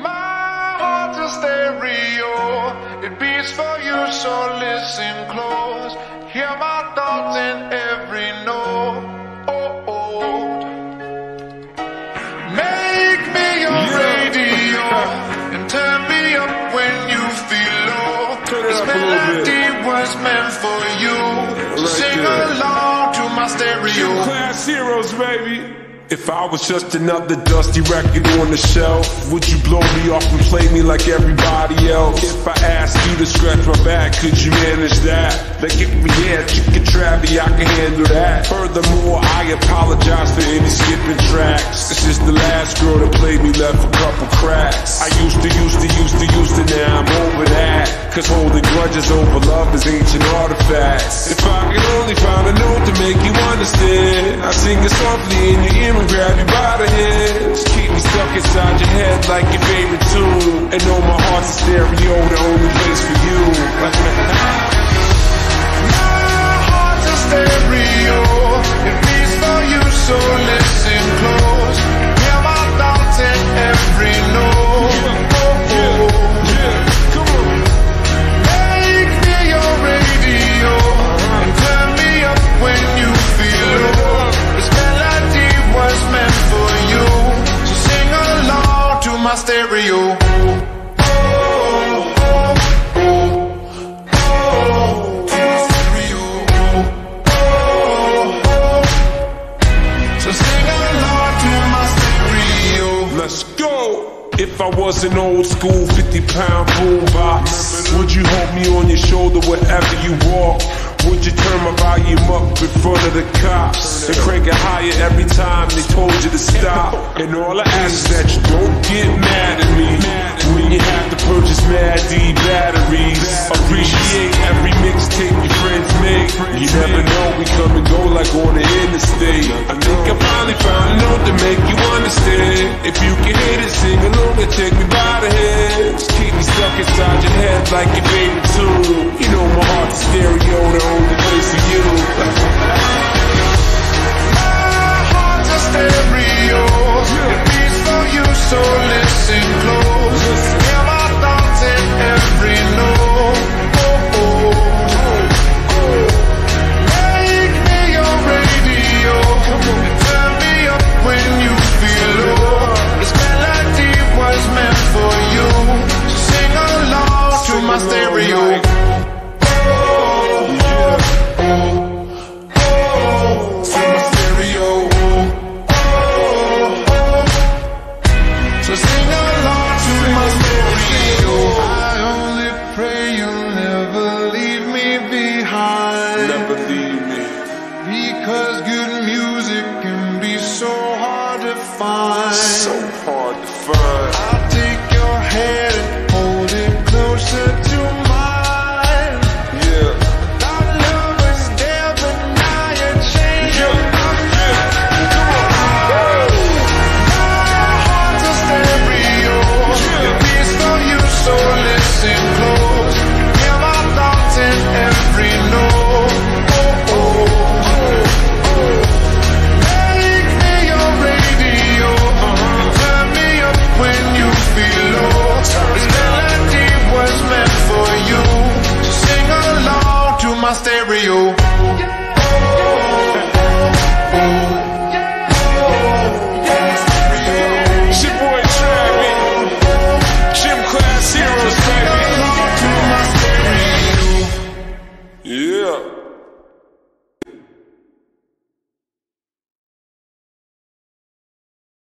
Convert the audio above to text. My heart's a stereo, it beats for you, so listen close. Hear my thoughts in every note. Make me your radio and turn me up when you feel low. This melody was meant for you. So sing along to my stereo. Gym Class Heroes, baby. If I was just another dusty record on the shelf, would you blow me off and play me like everybody else? If I asked you to scratch my back, could you manage that? Like if we had Chicken Travie, I can handle that. Furthermore, I apologize for any skipping tracks. This is the last girl that played me, left a couple cracks. I used to, now I'm over that. Cause holding grudges over love is ancient artifacts. If I could only find a note to make you understand, I sing it softly in your ear and grab you by the hands. Keep me stuck inside your head like your favorite tune, and know my heart's a stereo, the only place for you. My heart's a stereo, it beats for you, so listen close. Hear my thoughts in every note. Come on. Make me your radio and turn me up when you feel low. This melody was meant for you, so sing along to my stereo. If I was an old school 50-pound boombox, would you hold me on your shoulder wherever you walk? Would you turn my volume up in front of the cops and crank it higher every time they told you to stop? And all I ask is that you don't get mad at me when you have to purchase Mad D batteries. Appreciate every mixtape your friends make. You never know, we come and go like on the interstate. I think I finally found a note to make you understand. If you can hate it, sing along and take me by the head. Just keep me stuck inside your head like your favorite tune. You know my heart's a stereo, though. Only place for you. My heart's a stereo, it beats for you, so listen close. Hear my thoughts in every note. Make me your radio and turn me up when you feel low. This melody was meant for you, so sing along to my stereo. So hard to find.